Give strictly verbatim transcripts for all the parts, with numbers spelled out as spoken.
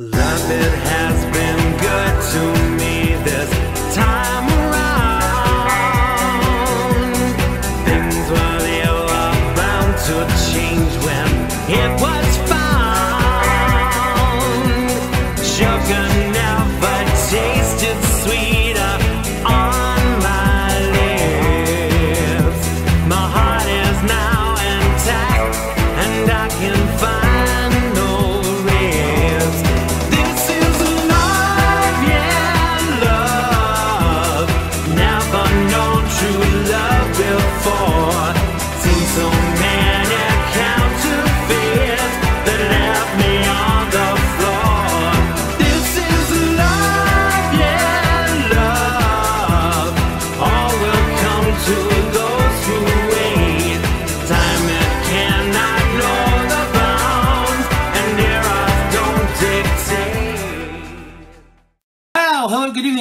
Love, it has been good to me this time around. Things were never bound to change when it was found. Sugar never tasted sweeter on my lips. My heart is now intact and I can find.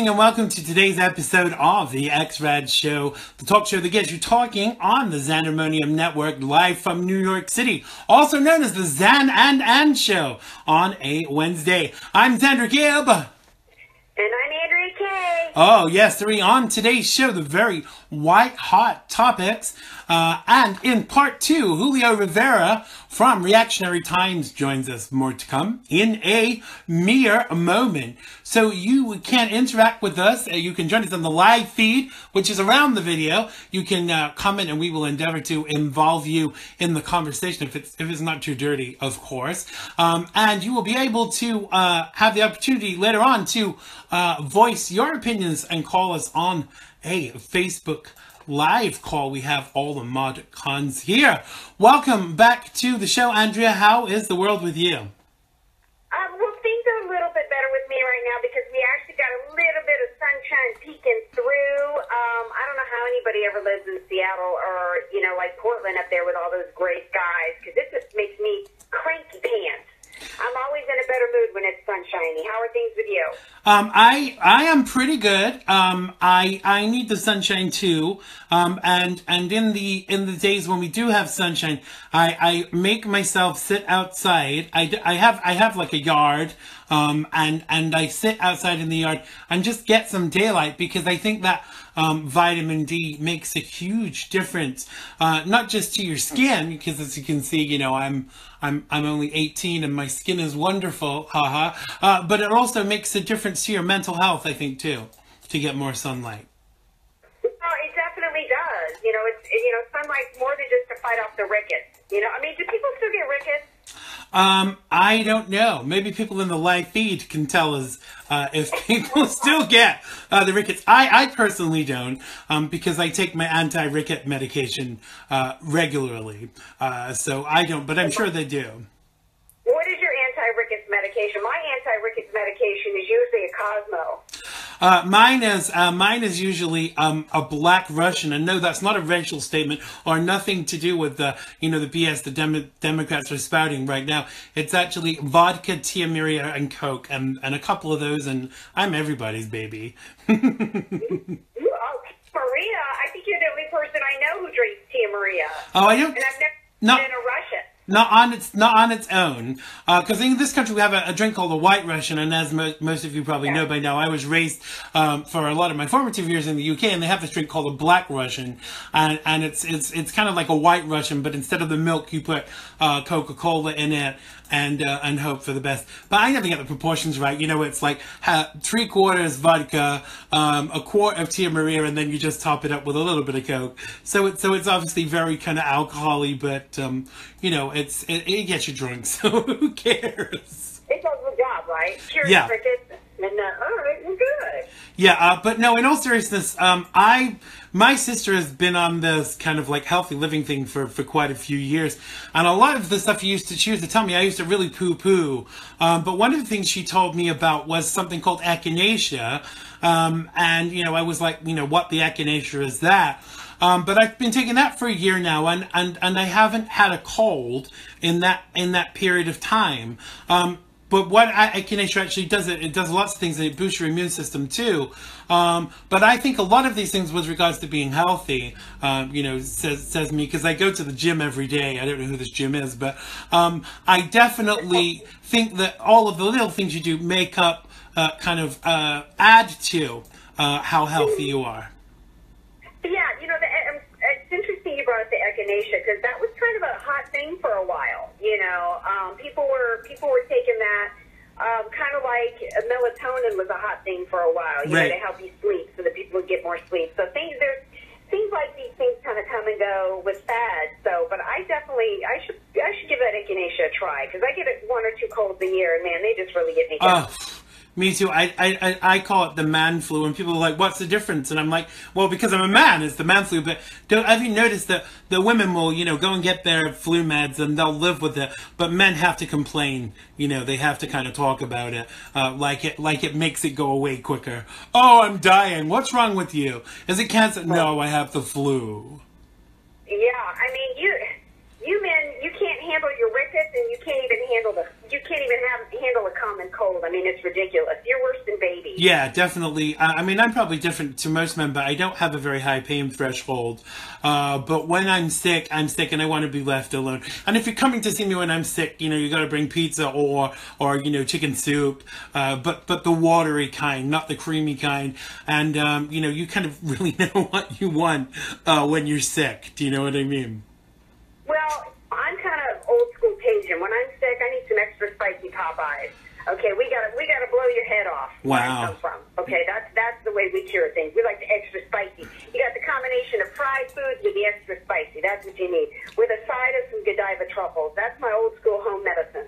And welcome to today's episode of the X-Rad Show, the talk show that gets you talking on the Xandermonium Network, live from New York City, also known as the Xan and And Show, on a Wednesday. I'm Xander Gibb. And I'm Andrea Kaye. Oh, yes, three. On today's show, the very white-hot topics. Uh, and in part two, Julio Rivera from Reactionary Times joins us. More to come in a mere moment. So you can interact with us. You can join us on the live feed, which is around the video. You can uh, comment and we will endeavor to involve you in the conversation if it's, if it's not too dirty, of course. Um, and you will be able to uh, have the opportunity later on to uh, voice your opinions and call us on a Facebook live call. We have all the mod cons here. Welcome back to the show, Andrea. How is the world with you? Um, well, things are a little bit better with me right now because we actually got a little bit of sunshine peeking through. Um, I don't know how anybody ever lives in Seattle or, you know, like Portland up there with all those gray skies, because it just makes me cranky pants. I'm always in a better mood when it's sunshiny. How are things with you? Um, I I am pretty good. Um, I I need the sunshine too. Um, and and in the in the days when we do have sunshine, I I make myself sit outside. I, I have I have like a yard. Um, and and I sit outside in the yard and just get some daylight, because I think that um, vitamin D makes a huge difference, uh, not just to your skin, because as you can see, you know, I'm I'm I'm only eighteen and my skin is wonderful, haha. Uh, but it also makes a difference to your mental health, I think, too, to get more sunlight. Well, it definitely does. You know, it's you know, sunlight's more than just to fight off the rickets. You know, I mean, do people still get rickets? Um, I don't know. Maybe people in the live feed can tell us uh, if people still get uh, the rickets. I, I personally don't, um, because I take my anti-ricket medication uh, regularly, uh, so I don't, but I'm sure they do. What is your anti-rickets medication? My anti-rickets medication is usually a Cosmo. Uh, mine is uh, mine is usually um, a Black Russian, and no, that's not a racial statement or nothing to do with the you know the B S the Dem Democrats are spouting right now. It's actually vodka, Tequila, and Coke, and and a couple of those, and I'm everybody's baby. Oh, Maria! I think you're the only person I know who drinks Tequila. Oh, I don't. And I've never no. been a Russian. Not on its, not on its own, because uh, in this country we have a, a drink called the White Russian, and as mo most of you probably know by now, I was raised um, for a lot of my formative years in the U K, and they have this drink called a Black Russian, and, and it's it's it's kind of like a White Russian, but instead of the milk, you put uh, Coca-Cola in it and uh, and hope for the best. But I never get the proportions right. You know, it's like ha three quarters vodka, um, a quart of Tia Maria, and then you just top it up with a little bit of Coke. So it's so it's obviously very kind of alcohol-y, but um, you know. It's it, it gets you drunk, so who cares? It's a good job, right? Cheers, yeah. Crickets, and uh, all right, we're good. Yeah, uh, but no, in all seriousness, um, I my sister has been on this kind of like healthy living thing for for quite a few years, and a lot of the stuff you used to she used to tell me I used to really poo poo. Um, but one of the things she told me about was something called echinacea, um, and you know I was like, you know, what the echinacea is that? Um, but I've been taking that for a year now, and, and, and I haven't had a cold in that in that period of time. Um, But what echinacea nature actually does, it, it does lots of things, and it boosts your immune system too. Um, but I think a lot of these things with regards to being healthy, um, you know, says, says me, because I go to the gym every day. I don't know who this gym is, but um, I definitely think that all of the little things you do make up, uh, kind of uh, add to uh, how healthy you are. Yeah, you know, the, um, it's interesting you brought up the echinacea, because that was kind of a hot thing for a while. You know, um, people were people were taking that um, kind of like melatonin was a hot thing for a while. You right. know, to help you sleep, so that people would get more sleep. So things there's things like these things kind of come and go with fads. So, but I definitely I should I should give that echinacea a try, because I get it one or two colds a year, and man, they just really get me going. Me too. I, I I call it the man flu, and people are like, "What's the difference?" And I'm like, "Well, because I'm a man, it's the man flu." But don't, have you noticed that the women will, you know, go and get their flu meds, and they'll live with it, but men have to complain. You know, they have to kind of talk about it, uh, like it like it makes it go away quicker. Oh, I'm dying. What's wrong with you? Is it cancer? No, I have the flu. Yeah, I mean, you you men, you can't handle your rickets, and you can't even handle the. You can't even have, handle a common cold. I mean, it's ridiculous. You're worse than babies. Yeah, definitely. I, I mean, I'm probably different to most men, but I don't have a very high pain threshold. Uh, but when I'm sick, I'm sick, and I want to be left alone. And if you're coming to see me when I'm sick, you know, you got to bring pizza or, or you know, chicken soup, uh, but but the watery kind, not the creamy kind. And, um, you know, you kind of really know what you want uh, when you're sick. Do you know what I mean? Well, I'm kind of old school Cajun. When I'm sick, I need some extra spicy Popeyes. Okay, we gotta we gotta blow your head off. Wow. Where I come from. Okay, that's that's the way we cure things. We like the extra spicy. You got the combination of fried foods with the extra spicy. That's what you need. With a side of some Godiva truffles. That's my old school home medicine.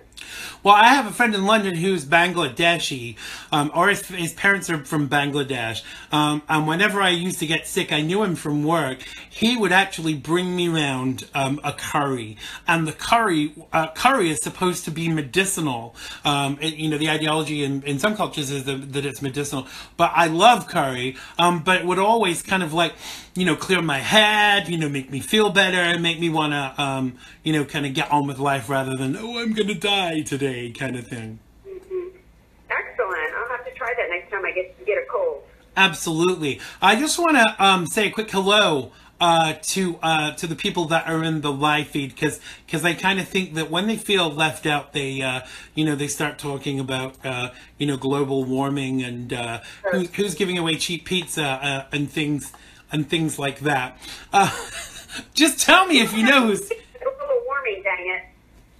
Well, I have a friend in London who's Bangladeshi, um, or his, his parents are from Bangladesh. Um, and whenever I used to get sick, I knew him from work. He would actually bring me round um, a curry, and the curry uh, curry is supposed to be medicinal. Um, it, you know, the ideology in, in some cultures is the, that it's medicinal. But I love curry. Um, but it would always kind of like, you know, clear my head, you know, make me feel better, and make me want to, um, you know, kind of get on with life rather than, oh, I'm going to die today kind of thing. Mm-hmm. Excellent. I'll have to try that next time I get, get a cold. Absolutely. I just want to um, say a quick hello uh, to uh, to the people that are in the live feed, because because I kind of think that when they feel left out, they, uh, you know, they start talking about, uh, you know, global warming and uh, who, who's giving away cheap pizza uh, and things. And things like that. Uh, just tell me if you know who's. It's a little warming, dang it.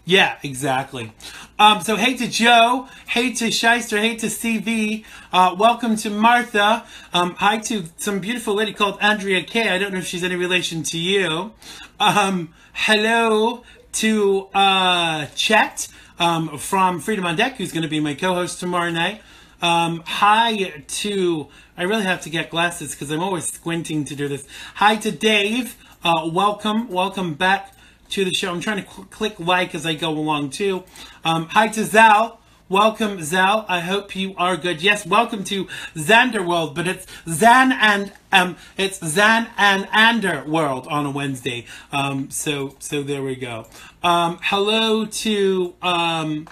Yeah, exactly. Um, so hey to Joe, hey to Shyster, hey to C V. Uh, welcome to Martha. Um, hi to some beautiful lady called Andrea Kaye. I don't know if she's any relation to you. Um, hello to uh, Chet um, from Freedom on Deck, who's going to be my co-host tomorrow night. Um, hi to, I really have to get glasses because I'm always squinting to do this. Hi to Dave. Uh, welcome. Welcome back to the show. I'm trying to cl click like as I go along too. Um, hi to Zal. Welcome, Zal. I hope you are good. Yes, welcome to Xander World, but it's Xan and um, it's Xan and Ander World on a Wednesday. Um, so so there we go. Um, hello to um,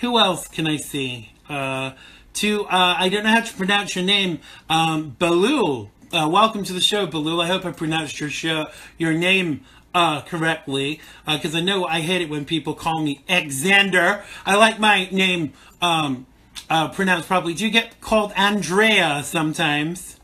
who else can I see? Uh, To, uh, I don't know how to pronounce your name, um, Baloo. Uh, welcome to the show, Baloo. I hope I pronounced your show, your name uh, correctly, because uh, I know I hate it when people call me Xander. I like my name um, uh, pronounced properly. Do you get called Andrea sometimes?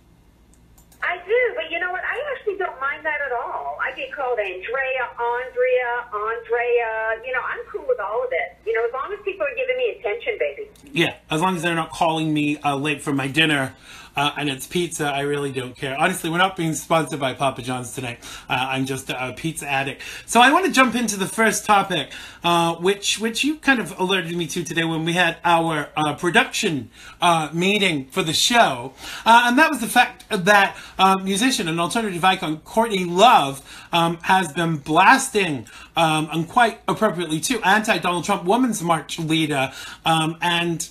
I do, but you know what? I actually don't mind that at all. I get called Andrea, Andrea, Andrea. You know, I'm cool with all of it. You know, as long as people are giving me attention, baby. Yeah, as long as they're not calling me uh, late for my dinner uh, and it's pizza, I really don't care. Honestly, we're not being sponsored by Papa John's tonight. Uh, I'm just a, a pizza addict. So I want to jump into the first topic, uh, which which you kind of alerted me to today when we had our uh, production uh, meeting for the show. Uh, and that was the fact that uh, musician and alternative icon Courtney Love um, has been blasting, um, and quite appropriately too, anti-Donald Trump Women's March leader um, and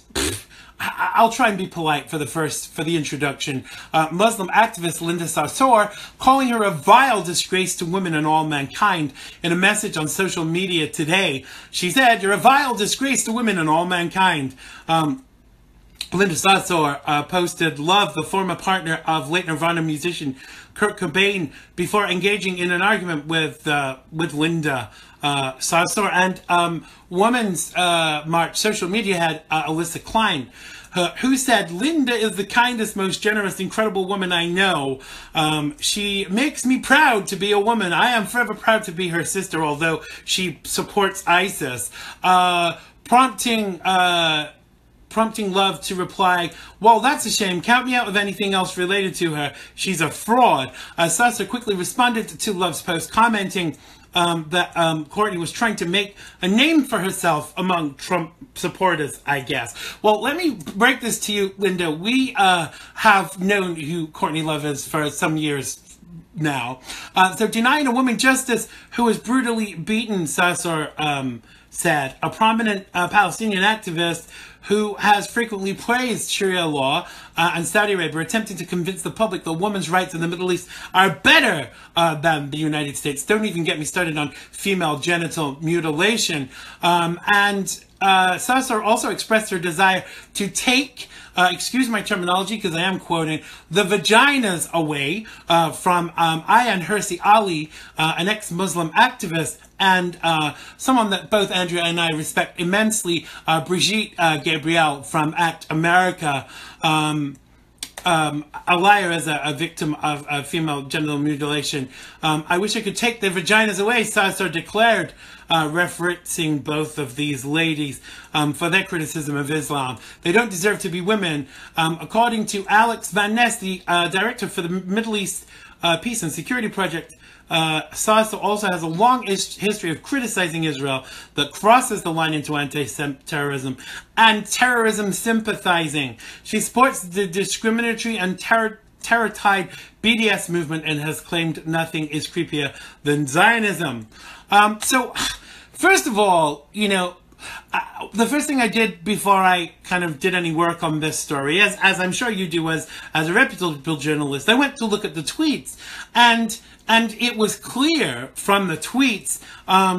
I'll try and be polite for the first, for the introduction. Uh, Muslim activist Linda Sarsour calling her a vile disgrace to women and all mankind. In a message on social media today, she said, "You're a vile disgrace to women and all mankind." Um, Linda Sarsour uh, posted Love, the former partner of late Nirvana musician Kurt Cobain, before engaging in an argument with uh, with Linda uh, Sarsour. And um, Women's uh, March social media had uh, Alyssa Klein, uh, who said, "Linda is the kindest, most generous, incredible woman I know. Um, she makes me proud to be a woman. I am forever proud to be her sister, although she supports ISIS." Uh, prompting... Uh, prompting Love to reply, "Well, that's a shame. Count me out of anything else related to her. She's a fraud." Uh, Sarsour quickly responded to Love's post, commenting um, that um, Courtney was trying to make a name for herself among Trump supporters, I guess. Well, let me break this to you, Linda. We uh, have known who Courtney Love is for some years now. Uh, so denying a woman justice who was brutally beaten, Sarsour um, said, a prominent uh, Palestinian activist who has frequently praised Sharia law uh, and Saudi Arabia, attempting to convince the public that women's rights in the Middle East are better uh, than the United States. Don't even get me started on female genital mutilation. Um, and uh, Sarsour also expressed her desire to take, uh, excuse my terminology because I am quoting, the vaginas away uh, from um, Ayaan Hirsi Ali, uh, an ex-Muslim activist, and uh, someone that both Andrea and I respect immensely, uh, Brigitte uh, Gabriel from Act America, um, um, a liar as a, a victim of, of female genital mutilation. Um, I wish I could take their vaginas away, Sarsour declared, uh, referencing both of these ladies um, for their criticism of Islam. They don't deserve to be women. Um, according to Alex Van Ness, the uh, director for the Middle East uh, Peace and Security Project, Uh, Sarsour also has a long is history of criticizing Israel that crosses the line into anti-terrorism and terrorism sympathizing. She supports the discriminatory and terror terror-tied B D S movement and has claimed nothing is creepier than Zionism. Um, so, first of all, you know, Uh, the first thing I did before I kind of did any work on this story, as, as I'm sure you do as, as a reputable journalist, I went to look at the tweets. And and it was clear from the tweets um,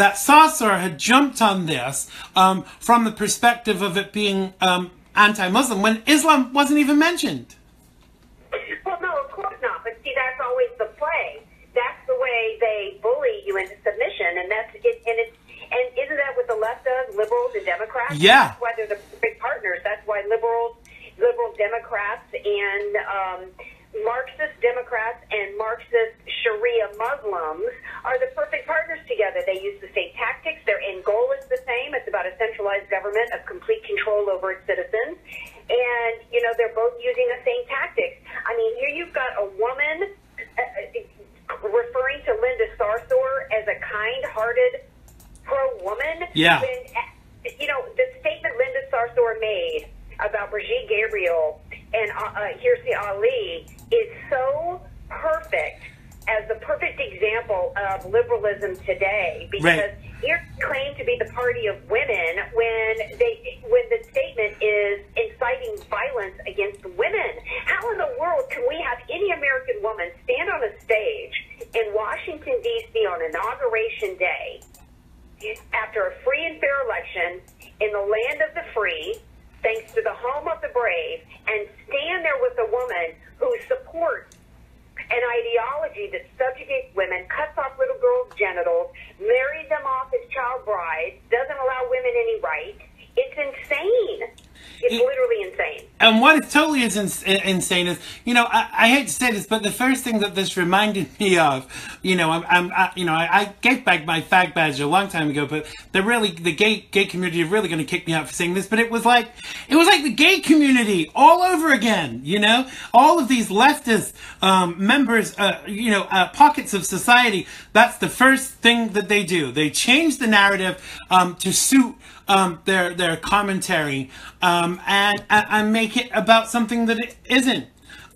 that Sarsour had jumped on this um, from the perspective of it being um, anti-Muslim when Islam wasn't even mentioned. Well, no, of course not. But see, that's always the play. That's the way they bully you into submission. And that's it, and it's And isn't that what the left does, liberals and Democrats? Yeah. That's why they're the big partners. That's why liberals, liberal Democrats and um, Marxist Democrats and Marxist Sharia Muslims are the perfect partners together. They use the same tactics. Their end goal is the same. It's about a centralized government of complete control over its citizens. And, you know, they're both using the same tactics. I mean, here you've got a woman uh, referring to Linda Sarsour as a kind-hearted pro-woman. Yeah. When, you know, the statement Linda Sarsour made about Brigitte Gabriel and uh, uh, Hirsi Ali is so perfect as the perfect example of liberalism today, because you right. claim to be the party of women when they when the statement is inciting violence against women. How in the world can we have any American woman stand on a stage in Washington, D C on Inauguration Day after a free and fair election in the land of the free, thanks to the home of the brave, and stand there with a woman who supports an ideology that subjugates women, cuts off little girls' genitals, marries them off as child brides, doesn't allow women any rights? It's insane. It's it, literally insane. And what is totally is ins insane is, you know, I, I hate to say this, but the first thing that this reminded me of, you know, I'm, I'm I, you know, I, I gave back my fag badge a long time ago, but they're really the gay gay community are really going to kick me out for saying this, but it was like it was like the gay community all over again, you know, all of these leftist um, members, uh, you know, uh, pockets of society. That's the first thing that they do. They change the narrative um, to suit um, their their commentary. Um, and, and make it about something that it isn't.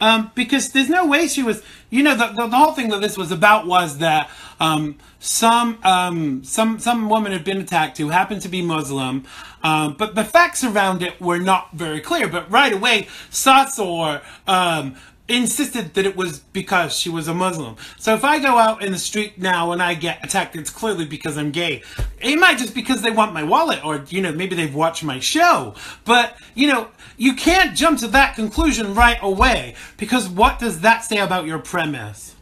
Um, because there's no way she was, you know, the, the, the whole thing that this was about was that um, some um, some some woman had been attacked who happened to be Muslim, um, but the facts around it were not very clear. But right away, Sarsour um, insisted that it was because she was a Muslim. So if I go out in the street now and I get attacked, it's clearly because I'm gay. It might just because they want my wallet, or, you know, maybe they've watched my show. But, you know, you can't jump to that conclusion right away, because what does that say about your premise?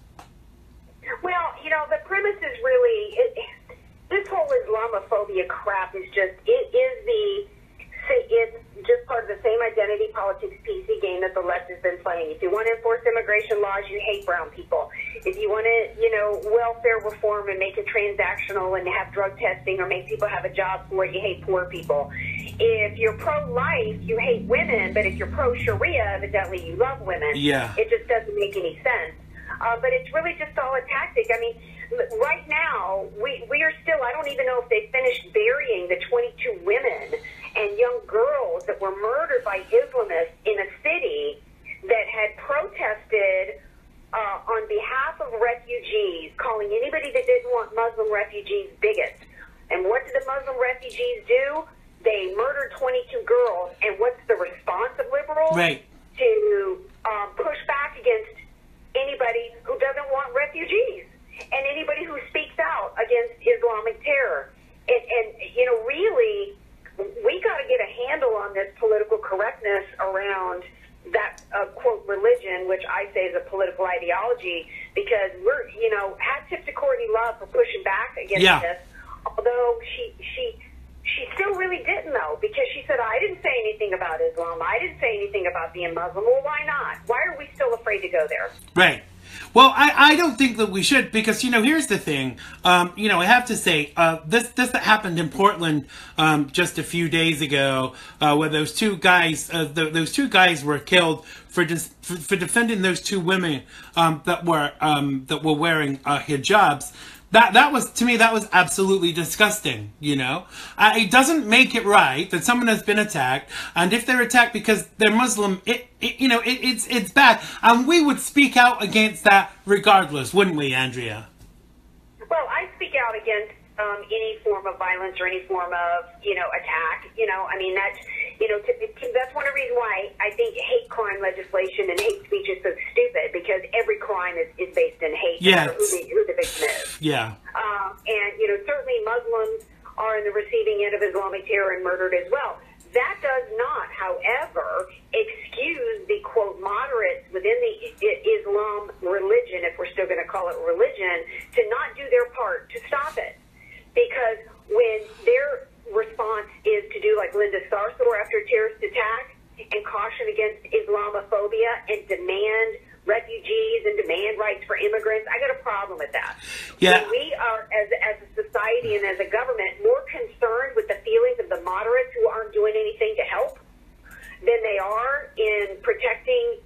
Well, you know, the premise is really, it, this whole Islamophobia crap is just, it is the, it's just part of the same identity politics P C game that the left has been playing. If you want to enforce immigration laws, you hate brown people. If you want to, you know, welfare reform and make it transactional and have drug testing or make people have a job for it, you hate poor people. If you're pro-life, you hate women, but if you're pro-Sharia, evidently you love women. Yeah. It just doesn't make any sense. Uh, but it's really just all a tactic. I mean, right now, we, we are still, I don't even know if they finished burying the twenty-two women and young girls that were murdered by Islamists in a city that had protested uh, on behalf of refugees, calling anybody that didn't want Muslim refugees bigots. And what did the Muslim refugees do? They murdered twenty-two girls. And what's the response of liberals? Right. To um, push back against anybody who doesn't want refugees and anybody who speaks out against Islamic terror. And, and you know, really, we got to get a handle on this political correctness around that, uh, quote, religion, which I say is a political ideology, because we're, you know, hat tip to Courtney Love for pushing back against yeah. this, although she, she, she still really didn't, though, because she said, I didn't say anything about Islam. I didn't say anything about being Muslim. Well, why not? Why are we still afraid to go there? Right. Well, I, I don't think that we should, because, you know, here's the thing. Um, you know, I have to say, uh, this this that happened in Portland um, just a few days ago, uh, where those two guys, uh, the, those two guys were killed for just for, for defending those two women um, that were um, that were wearing uh, hijabs. That, that was, to me, that was absolutely disgusting, you know? Uh, it doesn't make it right that someone has been attacked, and if they're attacked because they're Muslim, it, it you know, it, it's, it's bad. And we would speak out against that regardless, wouldn't we, Andrea? Well, I speak out against um, any form of violence or any form of, you know, attack. You know, I mean, that's, you know, to, to, that's one of the reasons why I think hate crime legislation and hate speech is so stupid, because every crime is, is based in hate, yes. no matter who the, who the victim is. Yeah. Um, and, you know, certainly Muslims are in the receiving end of Islamic terror and murdered as well. That does not, however, excuse the, quote, moderates within the Islam religion, if we're still going to call it religion, to not do their part to stop it. Because when they're... response is to do like Linda Sarsour after a terrorist attack and caution against Islamophobia and demand refugees and demand rights for immigrants. I got a problem with that. Yeah. When we are, as, as a society and as a government, more concerned with the feelings of the moderates who aren't doing anything to help than they are in protecting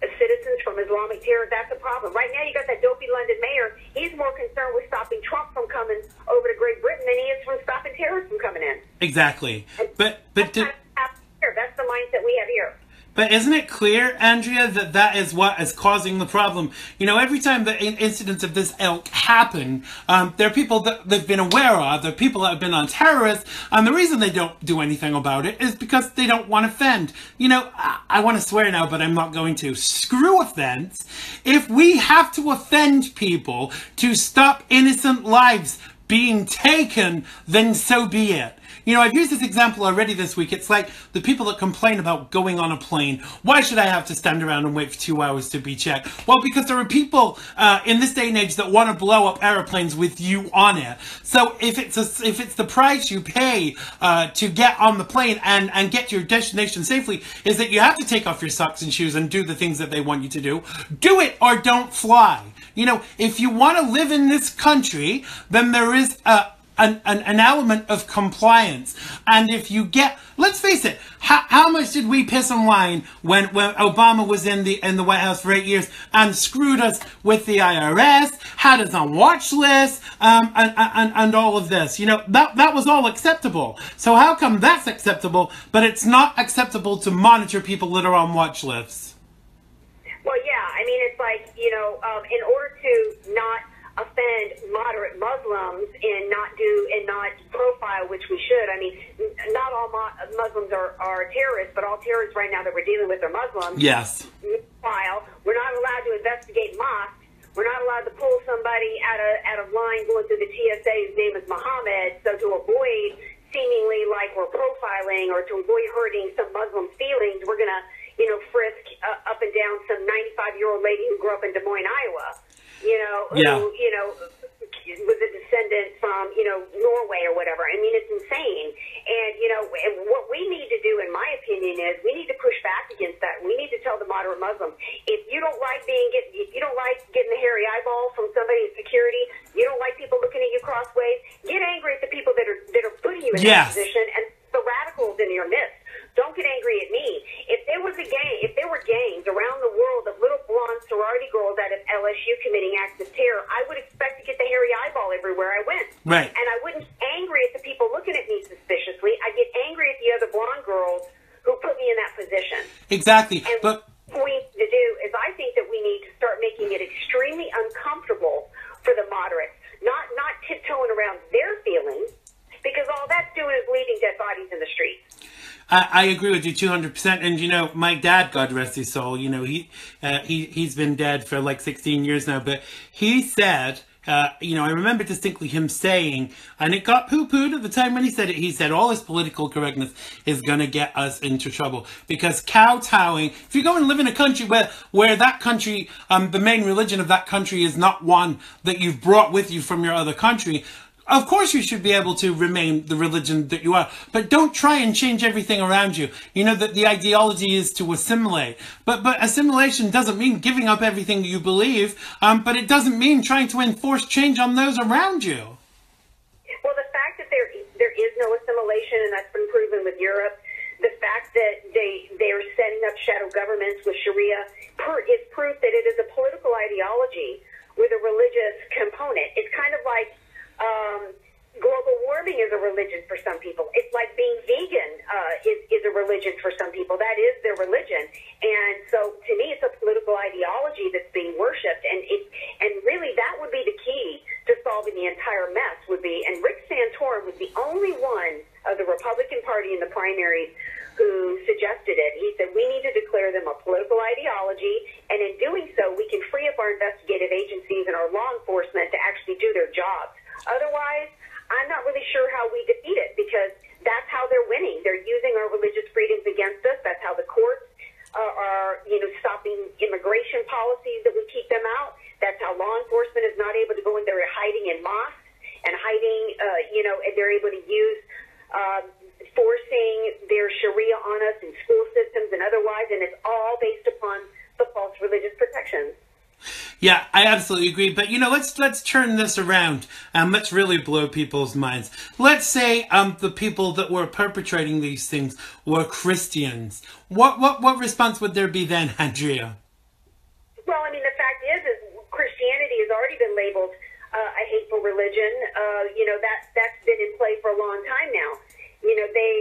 citizens from Islamic terror. That's a problem. Right now, you got that dopey London mayor. He's more concerned with stopping Trump from coming over to Great Britain than he is from stopping terrorists from coming in. Exactly. And but but that's, do, that's the mindset we have here. But isn't it clear, Andrea, that that is what is causing the problem? You know, every time the incidents of this ilk happen, um, there are people that they've been aware of, there are people that have been on terrorists, and the reason they don't do anything about it is because they don't want to offend. You know, I, I want to swear now, but I'm not going to. Screw offense. If we have to offend people to stop innocent lives being taken, then so be it. You know, I've used this example already this week. It's like the people that complain about going on a plane. Why should I have to stand around and wait for two hours to be checked? Well, because there are people uh, in this day and age that want to blow up airplanes with you on it. So if it's a, if it's the price you pay uh, to get on the plane and, and get to your destination safely, is that you have to take off your socks and shoes and do the things that they want you to do. Do it or don't fly. You know, if you want to live in this country, then there is a An, an, an element of compliance. And if you get, let's face it, how, how much did we piss on wine when, when Obama was in the in the White House for eight years and screwed us with the I R S, had us on watch lists, um, and, and, and all of this? You know, that, that was all acceptable. So how come that's acceptable, but it's not acceptable to monitor people that are on watch lists? you know, um, in order to not offend moderate Muslims and not do and not profile, which we should. I mean, not all mo Muslims are, are terrorists, but all terrorists right now that we're dealing with are Muslims. Yes. Meanwhile, we're not allowed to investigate mosques. We're not allowed to pull somebody out of out of line going through the T S A whose name is Muhammad. So to avoid seemingly like we're profiling or to avoid hurting some Muslim feelings, we're gonna you know frisk uh, up and down some ninety-five year old lady who grew up in Des Moines, Iowa. You know, yeah. who, you know, was a descendant from, you know, Norway or whatever. I mean, it's insane. And, you know, and what we need to do, in my opinion, is we need to push back against that. We need to tell the moderate Muslims, if you don't like being, get, if you don't like getting a hairy eyeball from somebody in security, you don't like people looking at you crossways, get angry at the people that are, that are putting you in yes. that position and the radicals in your midst. Don't get angry at me. If there was a gang, if there were gangs around the world of little blonde sorority girls out of L S U committing acts of terror, I would expect to get the hairy eyeball everywhere I went. Right. And I wouldn't be angry at the people looking at me suspiciously. I'd get angry at the other blonde girls who put me in that position. Exactly. And but what we need to do is I think that we need to start making it extremely uncomfortable for the moderates, not not tiptoeing around their feelings, because all that's doing is leaving dead bodies in the streets. I, I agree with you two hundred percent. And, you know, my dad, God rest his soul, you know, he, uh, he, he's been dead for like sixteen years now. But he said, uh, you know, I remember distinctly him saying, and it got poo-pooed at the time when he said it, he said all this political correctness is going to get us into trouble. Because kowtowing, if you go and live in a country where, where that country, um, the main religion of that country is not one that you've brought with you from your other country, of course you should be able to remain the religion that you are, but don't try and change everything around you. You know that the ideology is to assimilate, but but assimilation doesn't mean giving up everything you believe, um, but it doesn't mean trying to enforce change on those around you. Well, the fact that there, there is no assimilation, and that's been proven with Europe, the fact that they, they are setting up shadow governments with Sharia is proof that it is a political ideology with a religious component. It's kind of like, Um, global warming is a religion for some people. It's like being vegan uh, is, is a religion for some people. That is their religion. And so to me, it's a political ideology that's being worshipped. And it, and really, that would be the key to solving the entire mess would be, and Rick Santorum was the only one of the Republican Party in the primaries who suggested it. He said, we need to declare them a political ideology, and in doing so, we can free up our investigative agencies and our law enforcement to actually do their jobs. Otherwise, I'm not really sure how we defeat it, because that's how they're winning. They're using our religious freedoms against us. That's how the courts uh, are, you know, stopping immigration policies that would keep them out. That's how law enforcement is not able to go in there hiding in mosques and hiding, uh, you know, and they're able to use um, forcing their Sharia on us in school systems and otherwise, and it's all based upon the false religious protections. Yeah, I absolutely agree. But, you know, let's let's turn this around. Um, let's really blow people's minds. Let's say um, the people that were perpetrating these things were Christians. What what what response would there be then, Andrea? Well, I mean, the fact is, is Christianity has already been labeled uh, a hateful religion. Uh, you know, that, that's been in play for a long time now. You know, they,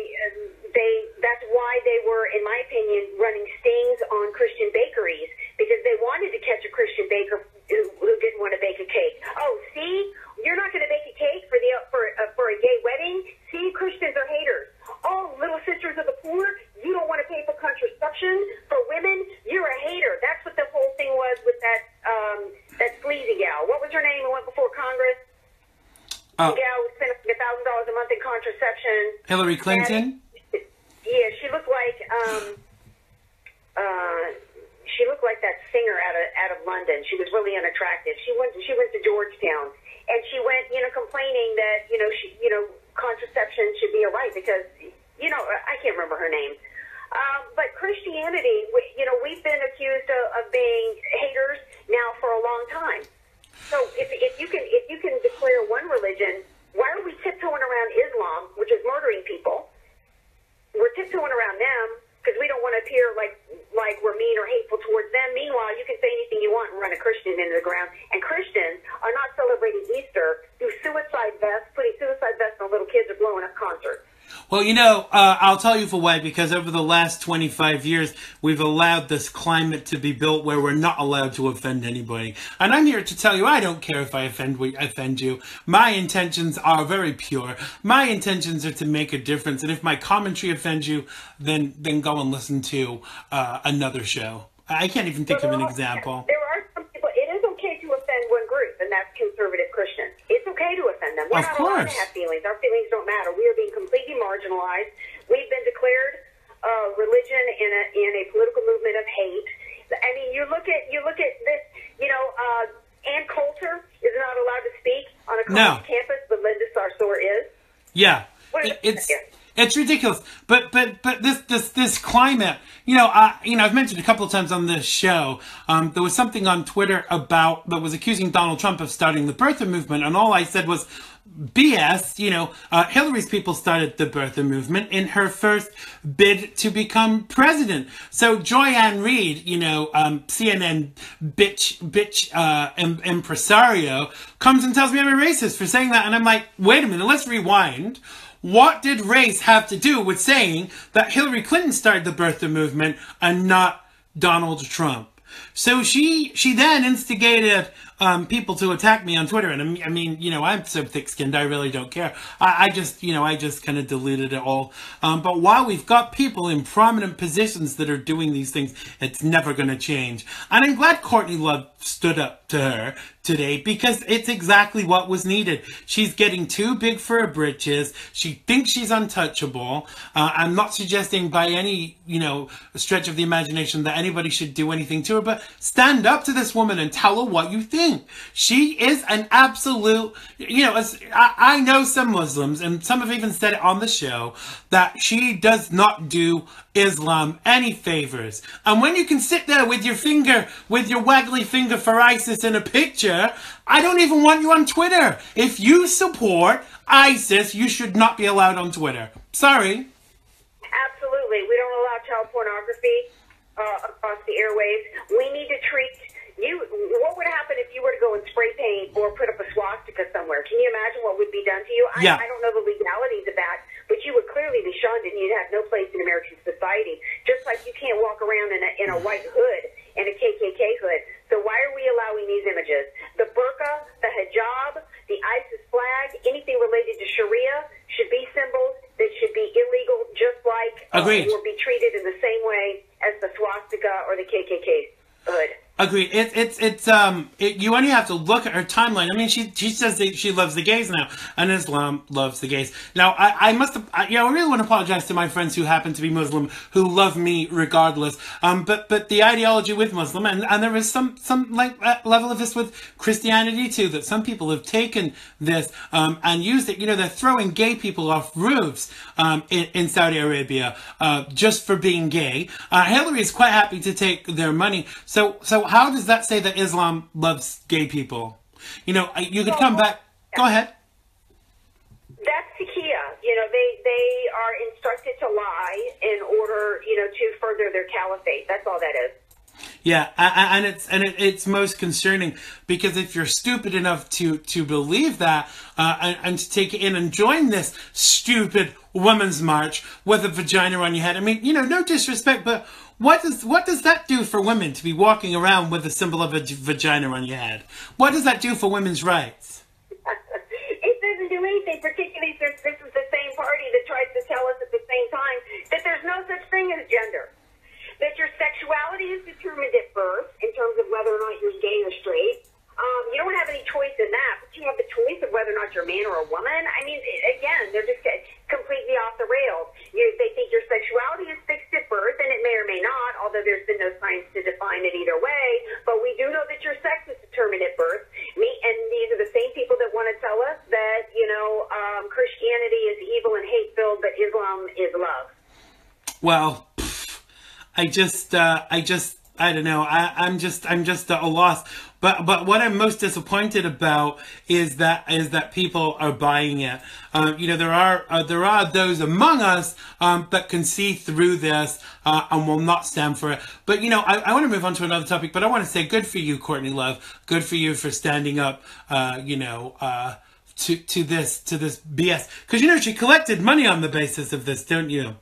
they, that's why they were, in my opinion, running stings on Christian bakeries, because they wanted to catch a Christian baker who, who didn't want to bake a cake. Oh, see, you're not going to bake a cake for the, for, uh, for a gay wedding? See, Christians are haters. Oh, Little Sisters of the Poor, you don't want to pay for contraception for women? You're a hater. That's what the whole thing was with that, um, that sleazy gal. What was her name who went before Congress? Oh. Yeah, we spent a thousand dollars a month in contraception. Hillary Clinton. And, yeah, she looked like um, uh, she looked like that singer out of out of London. She was really unattractive. She went she went to Georgetown, and she went you know complaining that you know she you know contraception should be a right because you know I can't remember her name. Um, but Christianity, we, you know, we've been accused of, of being haters now for a long time. So if, if you can if you can declare one religion, why are we tiptoeing around Islam, which is murdering people? We're tiptoeing around them because we don't want to appear like like we're mean or hateful towards them. Meanwhile, you can say anything you want and run a Christian into the ground. And Christians are not celebrating Easter through suicide vests, putting suicide vests on little kids or blowing up concerts. Well, you know, uh, I'll tell you for why, because over the last twenty-five years, we've allowed this climate to be built where we're not allowed to offend anybody. And I'm here to tell you, I don't care if I offend, we offend you. My intentions are very pure. My intentions are to make a difference. And if my commentary offends you, then, then go and listen to uh, another show. I can't even think of an example. There are some people, it is okay to offend one group, and that's conservative Christians. It's okay to offend them. We're not allowed to have feelings. Our feelings don't matter. We are being completely marginalized. We've been declared uh, religion in a in a political movement of hate. I mean, you look at you look at this. You know, uh, Ann Coulter is not allowed to speak on a college no. campus, but Linda Sarsour is. Yeah, it, it's. Here? It's ridiculous, but but but this this this climate, you know, I you know I've mentioned a couple of times on this show. Um, there was something on Twitter about that was accusing Donald Trump of starting the birther movement, and all I said was B S. You know, uh, Hillary's people started the birther movement in her first bid to become president. So Joyanne Reed, you know, um, C N N bitch bitch uh, em impresario, comes and tells me I'm a racist for saying that, and I'm like, wait a minute, let's rewind. What did race have to do with saying that Hillary Clinton started the birther movement and not Donald Trump? So she she then instigated um, people to attack me on Twitter. And I mean, you know, I'm so thick-skinned, I really don't care. I, I just, you know, I just kind of deleted it all. Um, but while we've got people in prominent positions that are doing these things, it's never going to change. And I'm glad Courtney Love stood up to her today, because it's exactly what was needed. She's getting too big for her britches. She thinks she's untouchable. Uh, I'm not suggesting by any, you know, stretch of the imagination that anybody should do anything to her, but stand up to this woman and tell her what you think. She is an absolute, you know, as I, I know some Muslims, and some have even said it on the show, that she does not do Islam any favors. And when you can sit there with your finger, with your waggly finger for ISIS in a picture, I don't even want you on Twitter. If you support ISIS, you should not be allowed on Twitter. Sorry. Absolutely. We don't allow child pornography uh, across the airwaves. We need to treat you. What would happen if you were to go and spray paint or put up a swastika somewhere? Can you imagine what would be done to you? I, yeah. I don't know the legalities of that, but you would clearly be shunned and you'd have no place in American society. Just like you can't walk around in a, in a white hood and a K K K hood. So why are we allowing these images? The burqa, the hijab, the ISIS flag, anything related to Sharia should be symbols that should be illegal, just like uh, will be treated in the same way as the swastika or the K K K hood. Agreed. It's it's it's um. It, you only have to look at her timeline. I mean, she she says that she loves the gays now, and Islam loves the gays. Now, I I must I, you know I really want to apologize to my friends who happen to be Muslim who love me regardless. Um, but but the ideology with Muslim, and and there is some some like uh, level of this with Christianity too, that some people have taken this um and used it. You know, they're throwing gay people off roofs um in, in Saudi Arabia uh just for being gay. Uh, Hillary is quite happy to take their money. So so. How does that say that Islam loves gay people? You know, you could come back. Go ahead. That's Taqiya. You know, they, they are instructed to lie in order, you know, to further their caliphate. That's all that is. Yeah, and it's and it's most concerning, because if you're stupid enough to to believe that uh, and, and to take it in and join this stupid women's march with a vagina on your head, I mean, you know, no disrespect, but what does what does that do for women to be walking around with a symbol of a vagina on your head? What does that do for women's rights? It doesn't do anything, particularly since this is the same party that tries to tell us at the same time that there's no such thing as gender. That your sexuality is determined at birth in terms of whether or not you're gay or straight. Um, you don't have any choice in that, but you have the choice of whether or not you're a man or a woman. I mean, again, they're just completely off the rails. You, they think your sexuality is fixed at birth, and it may or may not, although there's been no science to define it either way. But we do know that your sex is determined at birth. Me, and these are the same people that want to tell us that, you know, um, Christianity is evil and hate-filled, but Islam is love. Well, I just, uh, I just, I don't know. I, I'm just, I'm just at a loss. But, but what I'm most disappointed about is that, is that people are buying it. Um, you know, there are, uh, there are those among us, um, that can see through this, uh, and will not stand for it. But, you know, I, I want to move on to another topic, but I want to say good for you, Courtney Love. Good for you for standing up, uh, you know, uh, to to this to this B S? Because you know she collected money on the basis of this, don't you?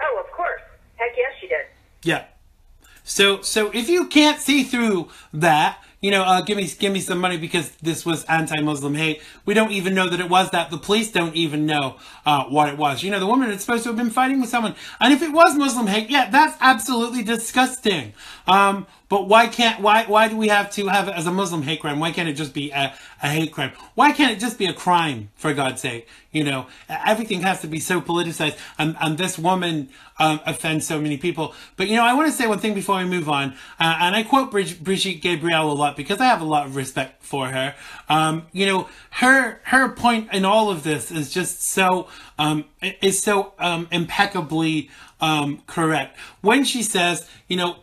Oh, of course. Heck yes, she did. Yeah. So so if you can't see through that, you know, uh, give me give me some money because this was anti-Muslim hate. We don't even know that it was that. The police don't even know uh, what it was. You know, the woman is supposed to have been fighting with someone. And if it was Muslim hate, yeah, that's absolutely disgusting. Um, but why can't, why why do we have to have it as a Muslim hate crime? Why can't it just be a, a hate crime? Why can't it just be a crime, for God's sake? You know, everything has to be so politicized. And, and this woman um, offends so many people. But, you know, I want to say one thing before we move on. Uh, and I quote Brig- Brigitte Gabriel a lot, because I have a lot of respect for her. Um, you know, her her point in all of this is just so um, is so um, impeccably um, correct. When she says, you know,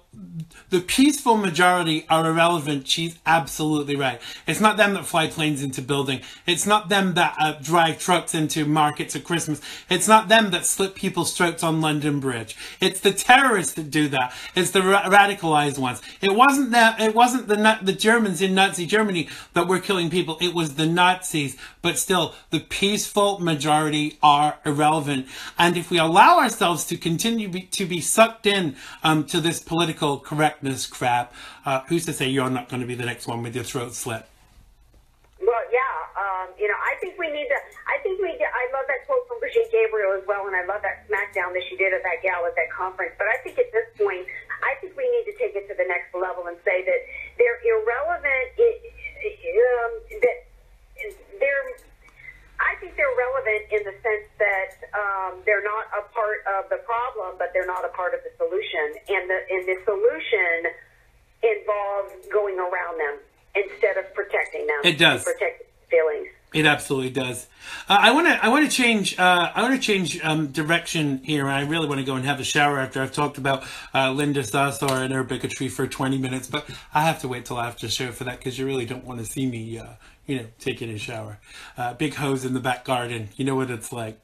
the peaceful majority are irrelevant, she's absolutely right. It's not them that fly planes into buildings. It's not them that uh, drive trucks into markets at Christmas. It's not them that slip people's throats on London Bridge. It's the terrorists that do that. It's the ra radicalized ones. It wasn't that. It wasn't the the Germans in Nazi Germany that were killing people. It was the Nazis. But still, the peaceful majority are irrelevant. And if we allow ourselves to continue be, to be sucked in um, to this political correctness crap, uh, who's to say you're not going to be the next one with your throat slit? Well, yeah, um, you know, I think we need to, I think we, I love that quote from Brigitte Gabriel as well, and I love that smackdown that she did at that gal at that conference, but I think at this point, I think we need to take it to the next level and say that they're irrelevant, it, um, that they're, I think they're relevant in the sense that um, they're not a part of the problem, but they're not a part of the solution. And the, and the solution involves going around them instead of protecting them. It does. Protect feelings. It absolutely does. Uh, I want to. I want to change. Uh, I want to change um, direction here. I really want to go and have a shower after I've talked about uh, Linda Sarsour and her bigotry for twenty minutes. But I have to wait till after the show for that because you really don't want to see me. Uh, you know, taking a shower. Uh, big hose in the back garden. You know what it's like.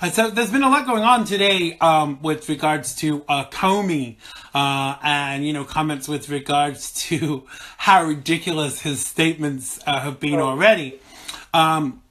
Uh, so there's been a lot going on today um, with regards to uh, Comey uh, and, you know, comments with regards to how ridiculous his statements uh, have been already, um,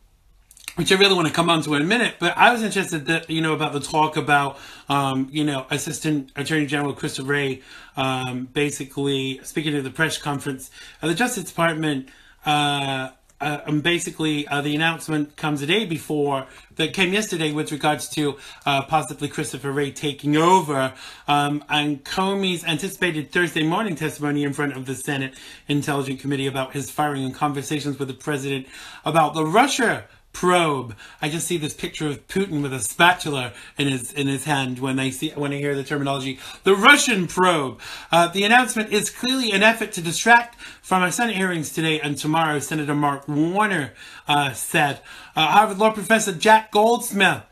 which I really want to come on to in a minute. But I was interested, that, you know, about the talk about, um, you know, Assistant Attorney General Christopher Wray um, basically speaking at the press conference at the Justice Department. Uh, Uh, and basically, uh, the announcement comes a day before that came yesterday with regards to uh, possibly Christopher Wray taking over um, and Comey's anticipated Thursday morning testimony in front of the Senate Intelligence Committee about his firing and conversations with the president about the Russia probe. I just see this picture of Putin with a spatula in his in his hand when I see when I hear the terminology, the Russian probe. Uh, the announcement is clearly an effort to distract from our Senate hearings today and tomorrow, Senator Mark Warner uh, said. Uh, Harvard Law Professor Jack Goldsmith,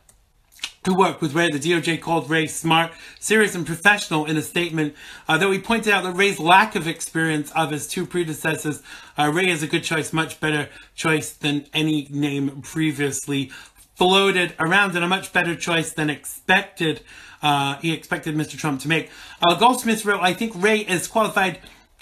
who worked with Wray, the D O J called Wray smart, serious, and professional in a statement, uh, though he pointed out that Wray's lack of experience of his two predecessors. Uh, Wray is a good choice, much better choice than any name previously floated around, and a much better choice than expected. Uh, he expected Mister Trump to make. Uh, Goldsmith wrote, I think Wray is qualified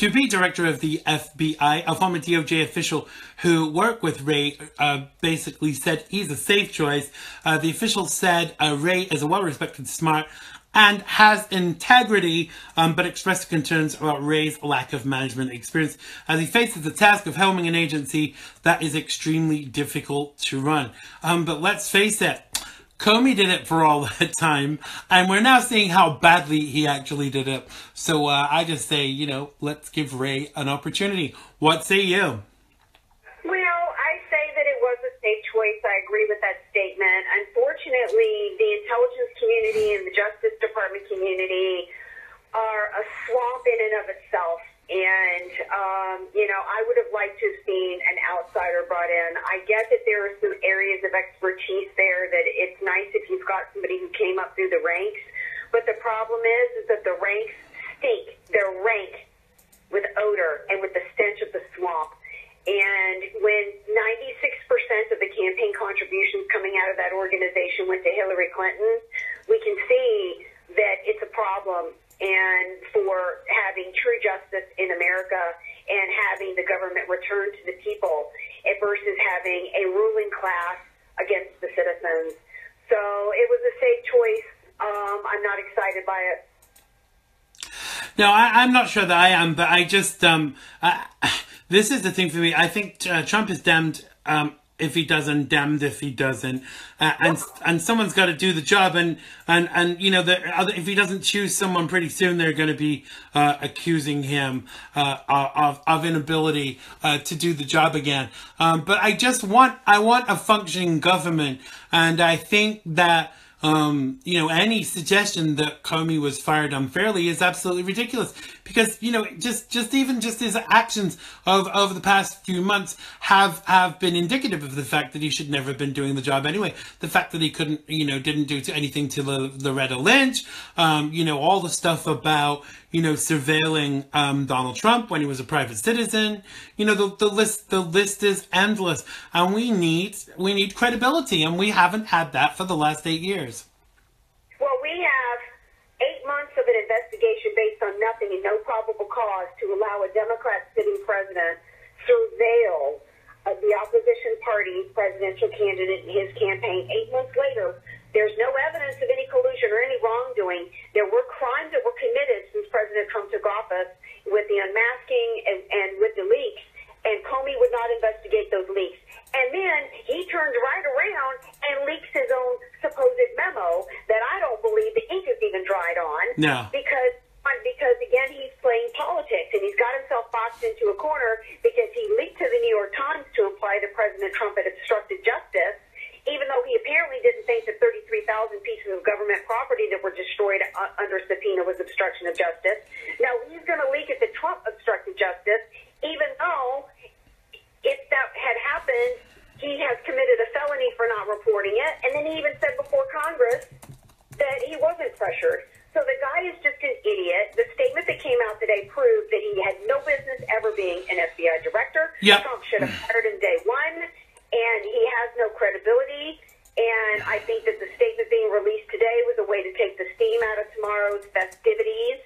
to be director of the F B I, a former D O J official who worked with Wray uh, basically said he's a safe choice. Uh, the official said uh, Wray is a well-respected, smart, and has integrity, um, but expressed concerns about Wray's lack of management experience as he faces the task of helming an agency that is extremely difficult to run. Um, but let's face it, Comey did it for all that time, and we're now seeing how badly he actually did it. So uh, I just say, you know, let's give Wray an opportunity. What say you? Well, I say that it was a safe choice. I agree with that statement. Unfortunately, the intelligence community and the Justice Department community are a swamp in and of itself. And, um, you know, I would have liked to have seen an outsider brought in. I get that there are some areas of expertise there that it's nice if you've got somebody who came up through the ranks. But the problem is, is that the ranks stink. They're rank with odor and with the stench of the swamp. And when ninety-six percent of the campaign contributions coming out of that organization went to Hillary Clinton, we can see that it's a problem. And for having true justice in America and having the government return to the people versus having class against the citizens. So it was a safe choice. Um, I'm not excited by it. No, I, I'm not sure that I am, but I just, um, I, this is the thing for me. I think uh, Trump is damned um, if he doesn't, damned if he doesn't. Uh, and and someone's got to do the job. And, and, and you know, the other, if he doesn't choose someone pretty soon, they're going to be uh, accusing him uh, of, of inability uh, to do the job again. Um, but I just want, I want a functioning government. And I think that... Um, you know, any suggestion that Comey was fired unfairly is absolutely ridiculous because, you know, just, just even just his actions of, over the past few months have, have been indicative of the fact that he should never have been doing the job anyway. The fact that he couldn't, you know, didn't do anything to Loretta Lynch, um, you know, all the stuff about, you know, surveilling um, Donald Trump when he was a private citizen, you know, the, the list, the list is endless, and we need, we need credibility, and we haven't had that for the last eight years. Well, we have eight months of an investigation based on nothing and no probable cause to allow a Democrat sitting president surveil uh, the opposition party's presidential candidate in his campaign. Eight months later, there's no evidence of any collusion or any wrongdoing. There were crimes that were committed since President Trump took office with the unmasking and, and with the leaks, and Comey would not investigate those leaks. And then he turned right around and leaks his own supposed memo that I don't believe the ink is even dried on. No. Because, because again, he's playing politics, and he's got himself boxed into a corner because he leaked to the New York Times to imply that President Trump had obstructed justice, even though he apparently didn't think that thirty-three thousand pieces of government property that were destroyed under subpoena was obstruction of justice. Now, he's going to leak it that Trump obstructed justice, even though... if that had happened, he has committed a felony for not reporting it. And then he even said before Congress that he wasn't pressured. So the guy is just an idiot. The statement that came out today proved that he had no business ever being an F B I director. Yep. Trump should have fired him day one. And he has no credibility. And I think that the statement being released today was a way to take the steam out of tomorrow's festivities.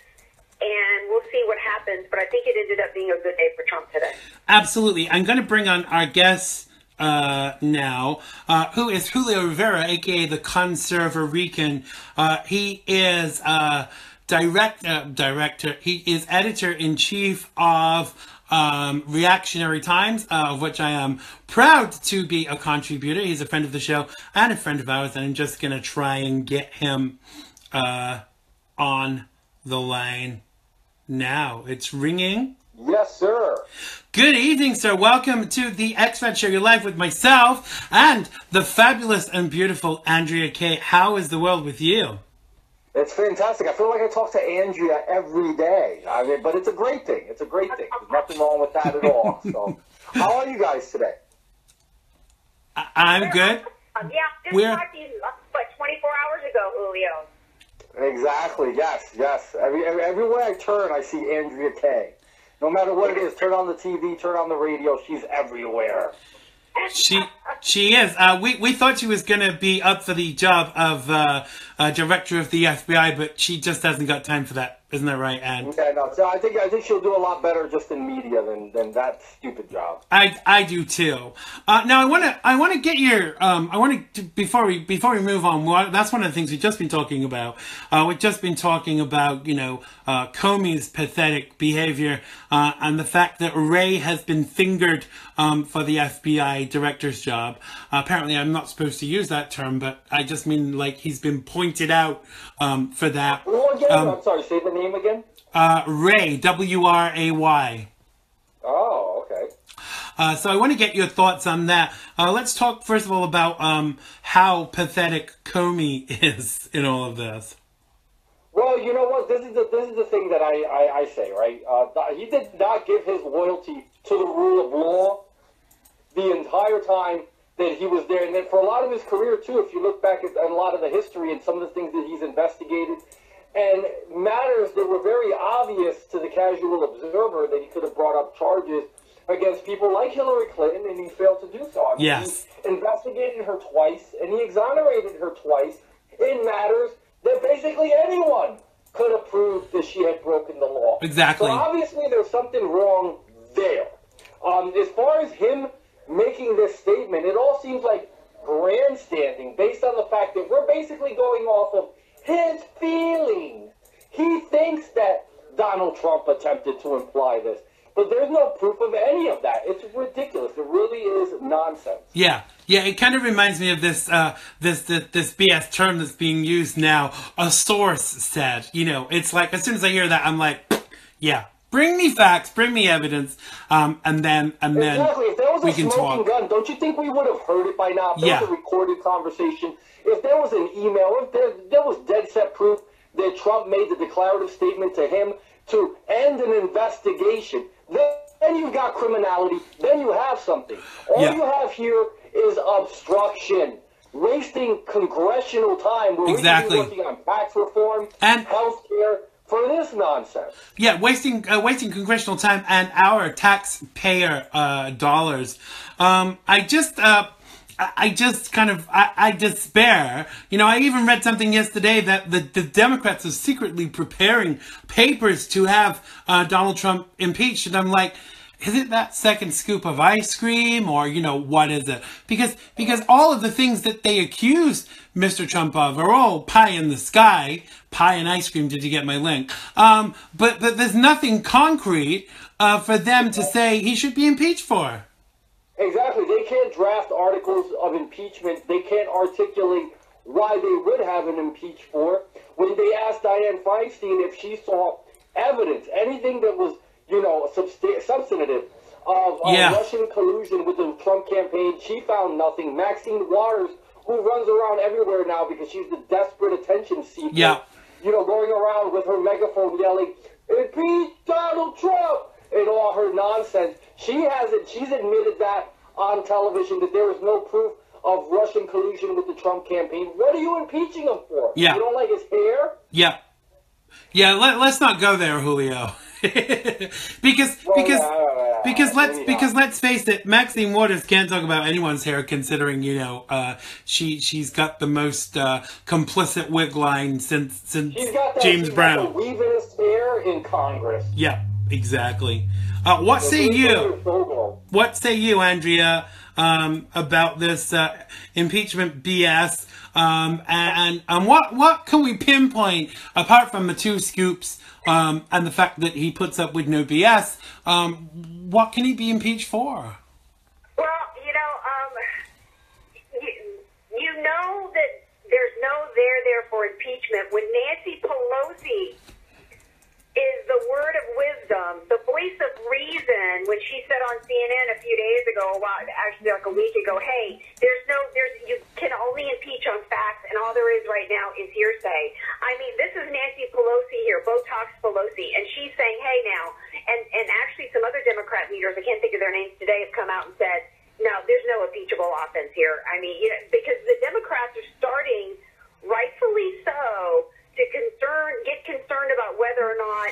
And we'll see what happens, but I think it ended up being a good day for Trump today. Absolutely. I'm going to bring on our guest uh, now, uh, who is Julio Rivera, a k a the Conservarican. Uh, he is uh, direct, uh, director, he is editor-in-chief of um, Reactionary Times, uh, of which I am proud to be a contributor. He's a friend of the show and a friend of ours, and I'm just going to try and get him uh, on the line. Now it's ringing. Yes, sir. Good evening, sir. Welcome to the X-Rad Show. You're live with myself and the fabulous and beautiful Andrea Kaye. How is the world with you? It's fantastic. I feel like I talk to Andrea every day. I mean, but it's a great thing. It's a great thing. There's nothing wrong with that at all. So, how are you guys today? I I'm We're good. Awesome. Yeah, just We're... talked to you like twenty-four hours ago, Julio. Exactly. Yes. Yes. Every, every, everywhere I turn, I see Andrea Kaye. No matter what it is, turn on the T V, turn on the radio. She's everywhere. She she is. Uh, we we thought she was gonna be up for the job of uh, uh, director of the F B I, but she just hasn't got time for that. Isn't that right, Ann? Yeah, no. So I think I think she'll do a lot better just in media than, than that stupid job. I I do too. Uh, now I want to I want to get your um I want to before we before we move on. Well, that's one of the things we've just been talking about. Uh, we've just been talking about you know uh, Comey's pathetic behavior uh, and the fact that Wray has been fingered um for the F B I director's job. Uh, apparently, I'm not supposed to use that term, but I just mean like he's been pointed out um for that. Well, yeah, um, I'm sorry, say the name. Name again? Uh, Wray, W R A Y. Oh, okay. Uh, so I want to get your thoughts on that. Uh, let's talk first of all about um, how pathetic Comey is in all of this. Well, you know what? This is the this is the thing that I I, I say, right? Uh, he did not give his loyalty to the rule of law the entire time that he was there, and then for a lot of his career too. If you look back at a lot of the history and some of the things that he's investigated. And matters that were very obvious to the casual observer that he could have brought up charges against people like Hillary Clinton, and he failed to do so. I mean, yes. He investigated her twice, and he exonerated her twice in matters that basically anyone could have proved that she had broken the law. Exactly. So obviously there's something wrong there. Um, as far as him making this statement, it all seems like grandstanding based on the fact that we're basically going off of his feelings. He thinks that Donald Trump attempted to imply this, but there's no proof of any of that. It's ridiculous. It really is nonsense. Yeah, yeah. It kind of reminds me of this, uh, this, this, this B S term that's being used now. A source said, you know, it's like as soon as I hear that, I'm like, yeah, bring me facts, bring me evidence, um, and then and exactly. then exactly. If there was a smoking talk. gun, don't you think we would have heard it by now? If there yeah. was a recorded conversation, if there was an email, if there there was dead set proof that Trump made the declarative statement to him to end an investigation, then you've got criminality, then you have something. All yeah. you have here is obstruction, wasting congressional time. We're exactly. really working on tax reform, and health care, for this nonsense. Yeah, wasting uh, wasting congressional time and our taxpayer uh, dollars. Um, I just... Uh, I just kind of, I, I despair. You know, I even read something yesterday that the, the Democrats are secretly preparing papers to have uh, Donald Trump impeached. And I'm like, is it that second scoop of ice cream or, you know, what is it? Because because all of the things that they accuse Mister Trump of are all pie in the sky. Pie and ice cream, did you get my link? Um, but, but there's nothing concrete uh, for them to say he should be impeached for. Exactly. They can't draft articles of impeachment. They can't articulate why they would have an impeach for. When they asked Dianne Feinstein if she saw evidence, anything that was, you know, substantive of uh, yeah. Russian collusion with the Trump campaign, she found nothing. Maxine Waters, who runs around everywhere now because she's the desperate attention seeker, yeah. you know, going around with her megaphone yelling, "Impeach Donald Trump!" in all her nonsense. She hasn't, she's admitted that on television, that there is no proof of Russian collusion with the Trump campaign. What are you impeaching him for? Yeah. You don't like his hair? Yeah. Yeah, let, let's not go there, Julio. because, well, because, yeah, because let's, anyhow. because let's face it, Maxine Waters can't talk about anyone's hair considering, you know, uh, she, she's got the most, uh, complicit wig line since, since she's got that, James she's Brown. Got the weaviest hair in Congress. Yeah. Exactly. Uh, what say you? What say you, Andrea, um, about this uh, impeachment B S? Um, and and what what can we pinpoint apart from the two scoops um, and the fact that he puts up with no B S? Um, what can he be impeached for? Well, you know, um, you, you know that there's no there there for impeachment when Nancy Pelosi is the word of wisdom, the voice of reason, when she said on C N N a few days ago, well, actually like a week ago, hey, there's no, there's, you can only impeach on facts, and all there is right now is hearsay. I mean, this is Nancy Pelosi here, Botox Pelosi, and she's saying, hey, now, and, and actually some other Democrat leaders, I can't think of their names today, have come out and said, no, there's no impeachable offense here. I mean, you know, because the Democrats are starting, rightfully so, to concern, get concerned about whether or not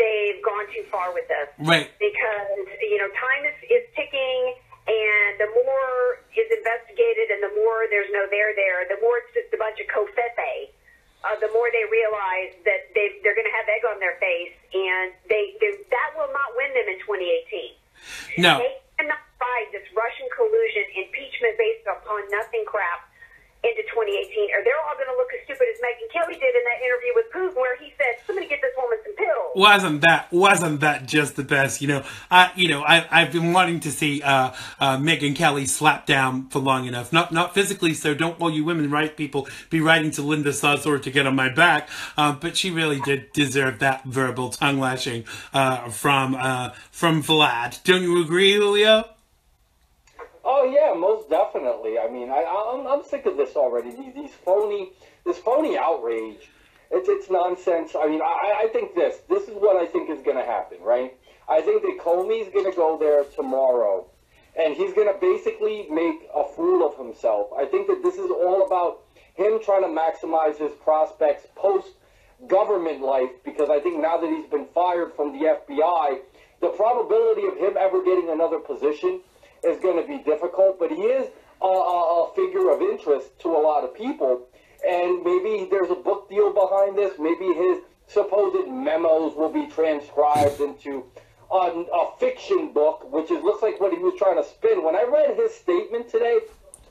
they've gone too far with this. Right. Because, you know, time is, is ticking, and the more is investigated and the more there's no there there, the more it's just a bunch of covfefe, uh, the more they realize that they've, they're going to have egg on their face, and they, they that will not win them in twenty eighteen. No. They cannot fight this Russian collusion impeachment based upon nothing crap into twenty eighteen, or they're all going to look as stupid as Megyn Kelly did in that interview with Putin, where he said, "Somebody get this woman some pills." Wasn't that wasn't that just the best? You know, I you know I I've been wanting to see uh, uh, Megyn Kelly slap down for long enough. Not not physically, so don't all you women rights people be writing to Linda Sarsour to get on my back. Uh, but she really did deserve that verbal tongue lashing uh, from uh, from Vlad. Don't you agree, Julio? Oh yeah, most definitely. I mean, I, I'm I'm sick of this already. These, these phony, this phony outrage. It's it's nonsense. I mean, I I think this this is what I think is going to happen, right? I think that Comey's going to go there tomorrow, and he's going to basically make a fool of himself. I think that this is all about him trying to maximize his prospects post government life, because I think now that he's been fired from the F B I, the probability of him ever getting another position is going to be difficult, but he is a, a, a figure of interest to a lot of people, and maybe there's a book deal behind this. Maybe his supposed memos will be transcribed into a, a fiction book, which is looks like what he was trying to spin. When I read his statement today,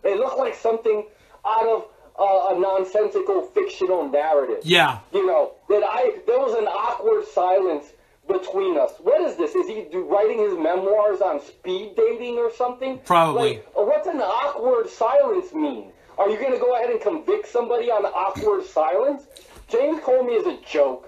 They look like something out of uh, a nonsensical fictional narrative. Yeah. You know, that I, there was an awkward silence between us. What is this? Is he do, writing his memoirs on speed dating or something? Probably. Like, what's an awkward silence mean? Are you going to go ahead and convict somebody on awkward silence? James Comey is a joke.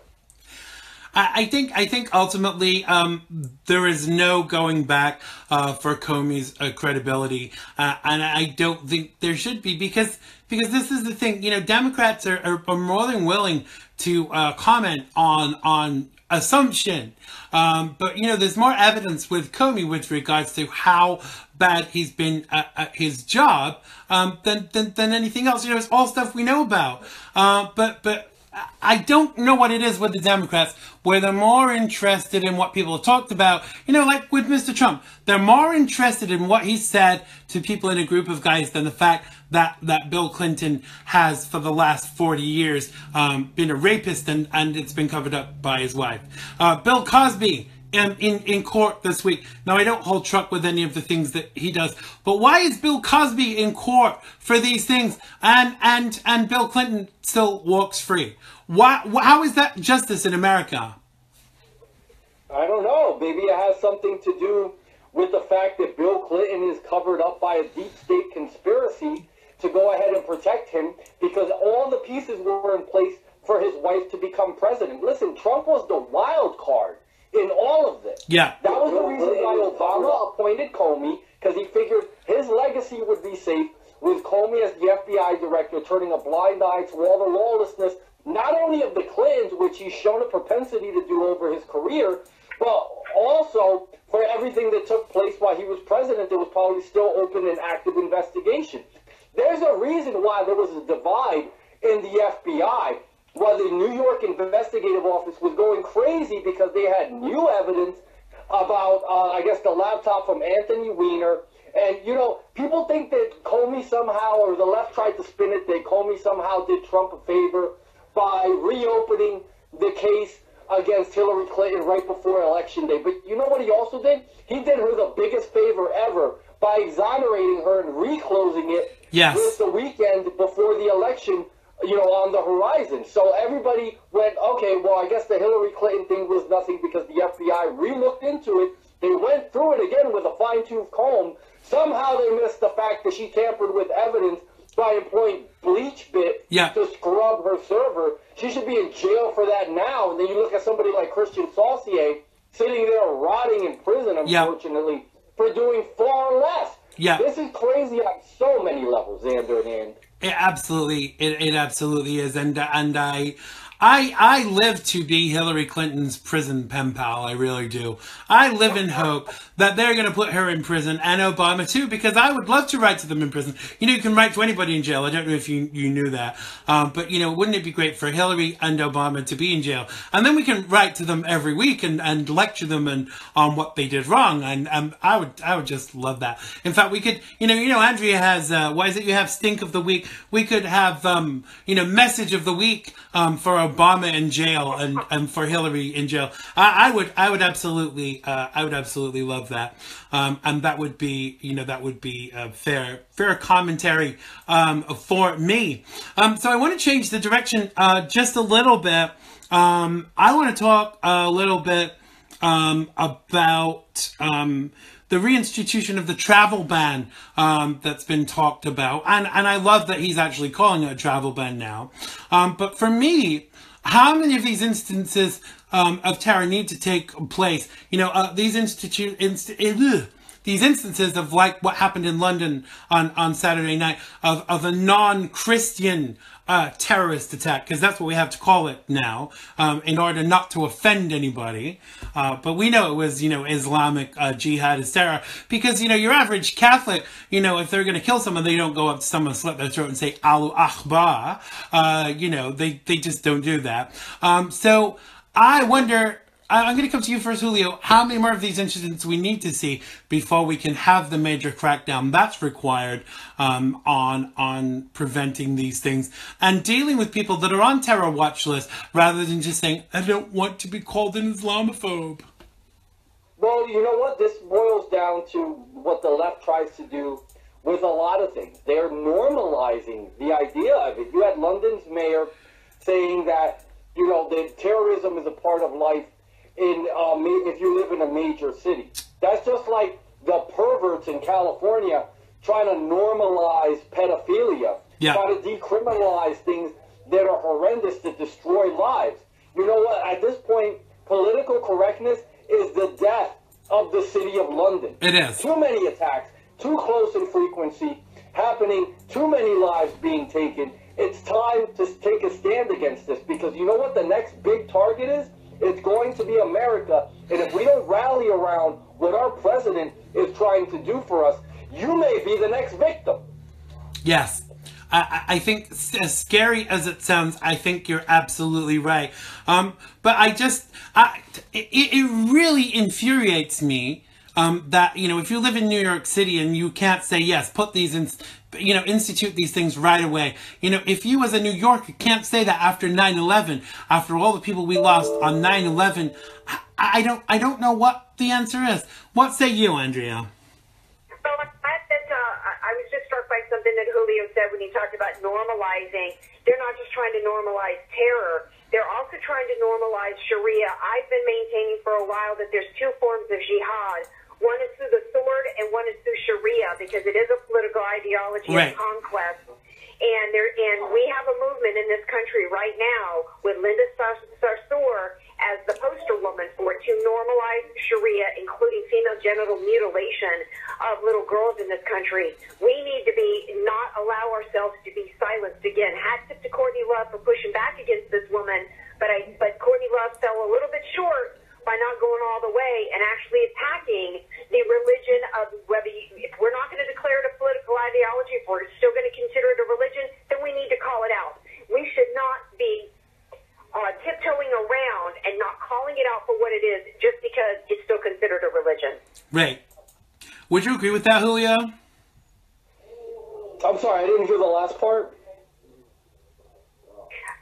I think I think ultimately um, there is no going back uh, for Comey's uh, credibility, uh, and I don't think there should be, because because this is the thing. You know, Democrats are, are, are more than willing to uh, comment on on assumption, um, but you know, there's more evidence with Comey with regards to how bad he's been at, at his job um, than, than than anything else. You know, it's all stuff we know about, uh, but but. I don't know what it is with the Democrats, where they're more interested in what people have talked about. You know, like with Mister Trump, they're more interested in what he said to people in a group of guys than the fact that, that Bill Clinton has, for the last forty years, um, been a rapist, and, and it's been covered up by his wife. Uh, Bill Cosby in, in, in court this week. Now, I don't hold Trump with any of the things that he does, but why is Bill Cosby in court for these things, and, and, and Bill Clinton still walks free? Why, how is that justice in America? I don't know. Maybe it has something to do with the fact that Bill Clinton is covered up by a deep state conspiracy to go ahead and protect him, because all the pieces were in place for his wife to become president. Listen, Trump was the wild card in all of this. Yeah. That was the reason why Obama appointed Comey, because he figured his legacy would be safe with Comey as the F B I director, turning a blind eye to all the lawlessness, not only of the Clintons, which he's shown a propensity to do over his career, but also for everything that took place while he was president that was probably still open and active investigation. There's a reason why there was a divide in the F B I, while the New York investigative office was going crazy because they had new evidence about, uh, I guess, the laptop from Anthony Weiner. And, you know, people think that Comey somehow, or the left tried to spin it, that Comey somehow did Trump a favor by reopening the case against Hillary Clinton right before Election Day. But you know what he also did? He did her the biggest favor ever by exonerating her and reclosing it yes. with the weekend before the election, you know, on the horizon. So everybody went, okay, well, I guess the Hillary Clinton thing was nothing, because the F B I re-looked into it. They went through it again with a fine-tooth comb. Somehow they missed the fact that she tampered with evidence by employing bleach bit yeah. to scrub her server. She should be in jail for that now. And then you look at somebody like Christian Saucier sitting there rotting in prison, unfortunately, yeah. for doing far less. Yeah. This is crazy on so many levels, Xander and It absolutely, it, it absolutely is. And, and I... I, I live to be Hillary Clinton's prison pen pal. I really do. I live in hope that they're going to put her in prison, and Obama too, because I would love to write to them in prison. You know, you can write to anybody in jail. I don't know if you, you knew that. Um, but, you know, wouldn't it be great for Hillary and Obama to be in jail? And then we can write to them every week and, and lecture them and on what they did wrong. And um, I would I would just love that. In fact, we could, you know, you know, Andrea has, uh, why is it you have stink of the week? We could have, um, you know, message of the week um, for Obama. Obama in jail and, and for Hillary in jail. I, I would I would absolutely uh, I would absolutely love that, um, and that would be you know that would be a fair fair commentary um, for me. Um, so I want to change the direction uh, just a little bit. Um, I want to talk a little bit um, about um, the reinstitution of the travel ban um, that's been talked about, and and I love that he's actually calling it a travel ban now. Um, but for me, how many of these instances um, of terror need to take place? You know, uh, these institute inst ugh, these instances of, like, what happened in London on on Saturday night of of a non-Christian uh, terrorist attack, because that's what we have to call it now, um, in order not to offend anybody. Uh, but we know it was, you know, Islamic uh, jihadist terror, because, you know, your average Catholic, you know, if they're going to kill someone, they don't go up to someone, slit their throat and say, Allahu Akbar. Uh, you know, they, they just don't do that. Um, so I wonder, I'm going to come to you first, Julio, how many more of these incidents we need to see before we can have the major crackdown that's required um, on on preventing these things and dealing with people that are on terror watch lists, rather than just saying, I don't want to be called an Islamophobe? Well, you know what? This boils down to what the left tries to do There's a lot of things. They're normalizing the idea of it. You had London's mayor saying that, you know, that terrorism is a part of life in um, if you live in a major city. That's just like the perverts in California trying to normalize pedophilia, yeah. trying to decriminalize things that are horrendous, that destroy lives. You know what? At this point, political correctness is the death of the city of London. It is. Too many attacks, too close in frequency happening, too many lives being taken. It's time to take a stand against this, because you know what the next big target is? It's going to be America. And if we don't rally around what our president is trying to do for us, you may be the next victim. Yes. I, I think, as scary as it sounds, I think you're absolutely right. Um, but I just, I, it, it really infuriates me um, that, you know, if you live in New York City and you can't say, yes, put these in, you know, institute these things right away. You know, if you as a New Yorker can't say that after nine eleven, after all the people we lost on nine eleven, I, I don't, I don't know what the answer is. What say you, Andrea? Something that Julio said when he talked about normalizing. They're not just trying to normalize terror. They're also trying to normalize Sharia. I've been maintaining for a while that there's two forms of jihad. One is through the sword and one is through Sharia, because it is a political ideology right. of conquest. And there, and we have a movement in this country right now with Linda Sarsour as the poster woman for it to normalize Sharia, including female genital mutilation of little girls in this country. We need to be not allow ourselves to be silenced again. Hats off to Courtney Love for pushing back against this woman, but I but Courtney Love fell a little bit short by not going all the way and actually attacking the religion of whether you, if we're not going to declare it a political ideology, if we're still going to consider it a religion, then we need to call it out. We should not be Uh, tiptoeing around and not calling it out for what it is just because it's still considered a religion. Right. Would you agree with that, Julio? I'm sorry, I didn't hear the last part.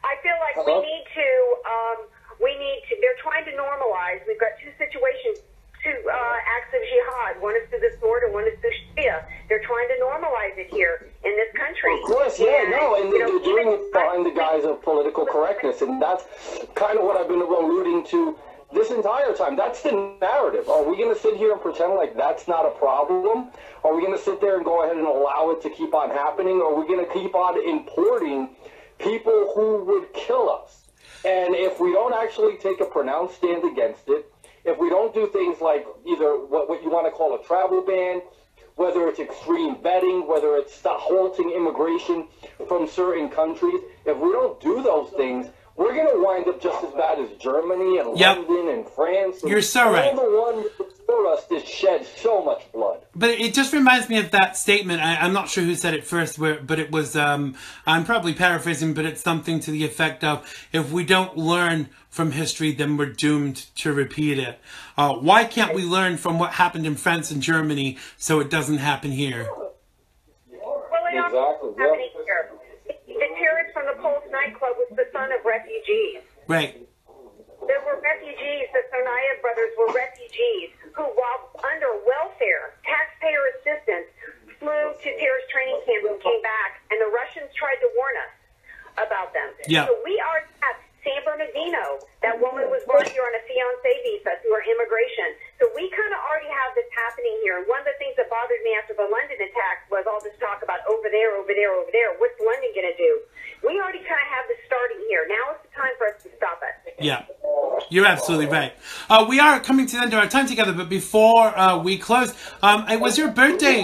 I feel like Hello? we need to, um, we need to, they're trying to normalize. We've got two situations, two uh, acts of jihad. One is through the sword and one is through Sharia. They're trying to normalize it here in this country. Of course, yeah, and, no, and they're know, doing it behind the guise of political correctness, and that's kind of what I've been alluding to this entire time. That's the narrative. Are we going to sit here and pretend like that's not a problem? Are we going to sit there and go ahead and allow it to keep on happening? Are we going to keep on importing people who would kill us? And if we don't actually take a pronounced stand against it, if we don't do things like either what, what you want to call a travel ban, whether it's extreme vetting, whether it's halting immigration from certain countries, if we don't do those things, we're going to wind up just as bad as Germany and yep. London and France. And You're so right. the one for us that shed so much blood. But it just reminds me of that statement. I, I'm not sure who said it first, where, but it was, um, I'm probably paraphrasing, but it's something to the effect of, if we don't learn from history, then we're doomed to repeat it. Uh, why can't we learn from what happened in France and Germany so it doesn't happen here? Well, it exactly. doesn't happen here. The terrorist from the Pulse nightclub was the son of refugees. Right. There were refugees, the Tsarnaev brothers were refugees who, while under welfare, taxpayer assistance, flew to terrorist training camps and came back, and the Russians tried to warn us about them. Yeah. So we are at San Bernardino. That woman was born here on a fiancé visa through her immigration. So we kind of already have this happening here. And one of the things that bothered me after the London attack was all this talk about over there, over there, over there. What's London going to do? We already kind of have this starting here. Now it's the time for us to stop it. Yeah. You're absolutely right. Uh, we are coming to the end of our time together, but before uh, we close, um, it was your birthday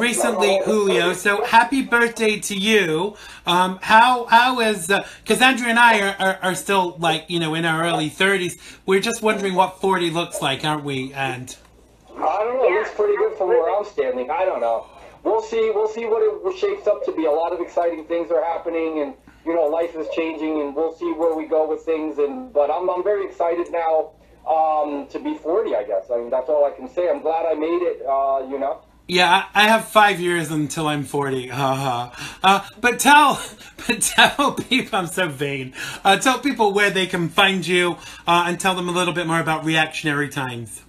recently, Julio. So happy birthday to you. Um, how how is uh, because Andrea and I are, are are still like you know in our early thirties. We're just wondering what forty looks like, aren't we? And I don't know. It looks pretty good from where I'm standing. I don't know. We'll see. We'll see what it shapes up to be. A lot of exciting things are happening, and you know, life is changing, and we'll see where we go with things. And but I'm I'm very excited now um, to be forty. I guess I mean that's all I can say. I'm glad I made it. Uh, you know. Yeah, I have five years until I'm forty. Uh-huh. Uh, but tell, but tell people, I'm so vain. Uh, tell people where they can find you, uh, and tell them a little bit more about Reactionary Times.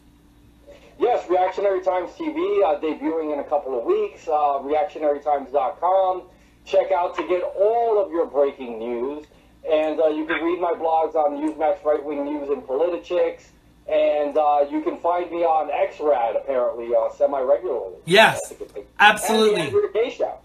Yes. Reactionary Times T V, uh, debuting in a couple of weeks, uh, reactionary times dot com. Check out to get all of your breaking news. And uh, you can read my blogs on Newsmax, Right Wing News, and Politichicks. And uh, you can find me on X-Rad, apparently, uh, semi-regularly. Yes, absolutely. And the Andrea Kaye Show.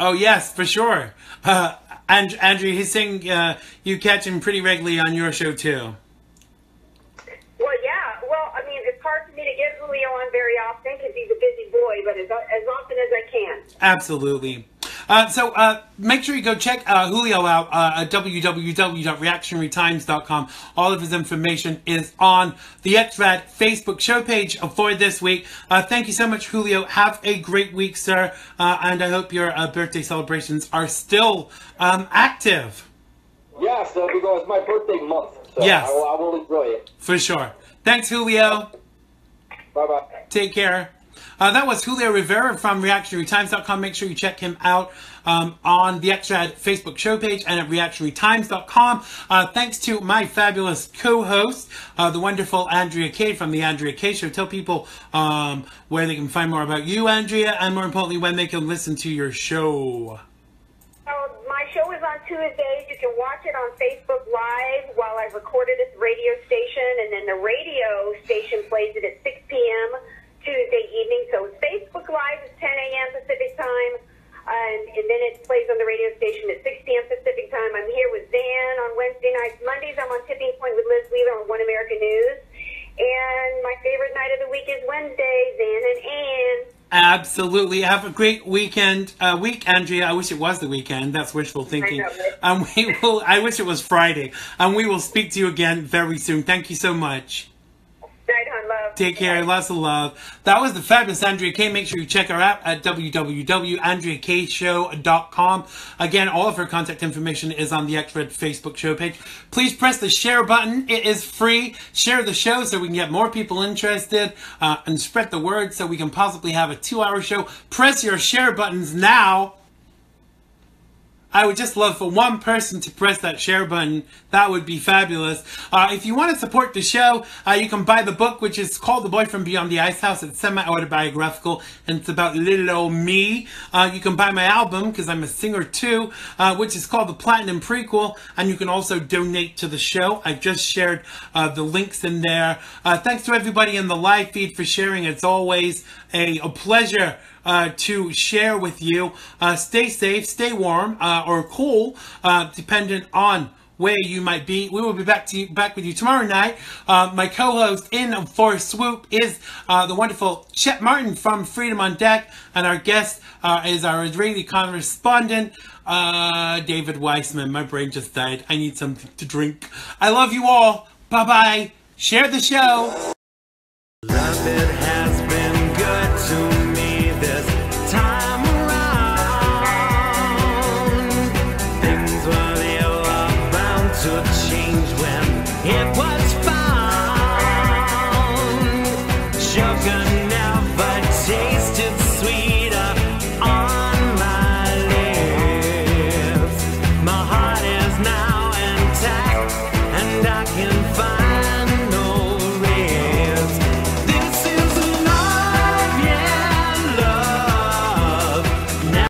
Oh, yes, for sure. Uh, and, Andrew, he's saying uh, you catch him pretty regularly on your show, too. Well, yeah. Well, I mean, it's hard for me to get Julio on very often because he's a busy boy, but as, as often as I can. Absolutely. Uh, so uh, make sure you go check uh, Julio out uh, at w w w dot reactionary times dot com. All of his information is on the X-Rad Facebook show page for this week. Uh, thank you so much, Julio. Have a great week, sir. Uh, and I hope your uh, birthday celebrations are still um, active. Yes, yeah, so because it's my birthday month. So yes. I will, I will enjoy it. For sure. Thanks, Julio. Bye-bye. Take care. Uh, that was Julio Rivera from reactionary times dot com. Make sure you check him out um, on the X-Rad Facebook show page and at reactionary times dot com. Uh, thanks to my fabulous co-host, uh, the wonderful Andrea Kaye from The Andrea Kaye Show. Tell people um, where they can find more about you, Andrea, and more importantly, when they can listen to your show. Um, my show is on Tuesdays. You can watch it on Facebook Live while I record it at the radio station, and then the radio station plays it at six p m Tuesday evening. So it's Facebook Live at ten a m Pacific time, and, and then it plays on the radio station at six p m Pacific time. I'm here with Zan on Wednesday nights. Mondays I'm on Tipping Point with Liz Weaver on One America News, and my favorite night of the week is Wednesday, Zan and Ann. Absolutely. Have a great weekend, uh, week, Andrea. I wish it was the weekend. That's wishful thinking. I know, right? um, we will, I wish it was Friday. And we will speak to you again very soon. Thank you so much. Night on, love. Take care. Bye. Lots of love. That was the fabulous Andrea Kaye. Make sure you check her out at w w w dot andrea kaye show dot com. Again, all of her contact information is on the X-Rad Facebook show page. Please press the share button. It is free. Share the show so we can get more people interested uh, and spread the word so we can possibly have a two-hour show. Press your share buttons now. I would just love for one person to press that share button. That would be fabulous. Uh, if you want to support the show, uh, you can buy the book, which is called The Boy from Beyond the Ice House. It's semi-autobiographical, and it's about little old me. Uh, you can buy my album, because I'm a singer too, uh, which is called The Platinum Prequel, and you can also donate to the show. I've just shared uh, the links in there. Uh, thanks to everybody in the live feed for sharing. It's always a, a pleasure Uh, to share with you. Uh, stay safe, stay warm, uh, or cool, uh, depending on where you might be. We will be back to you, back with you tomorrow night. Uh, my co-host in for Swoop is uh, the wonderful Chet Martin from Freedom on Deck, and our guest uh, is our Israeli correspondent, uh, David Weissman. My brain just died. I need something to drink. I love you all. Bye-bye. Share the show.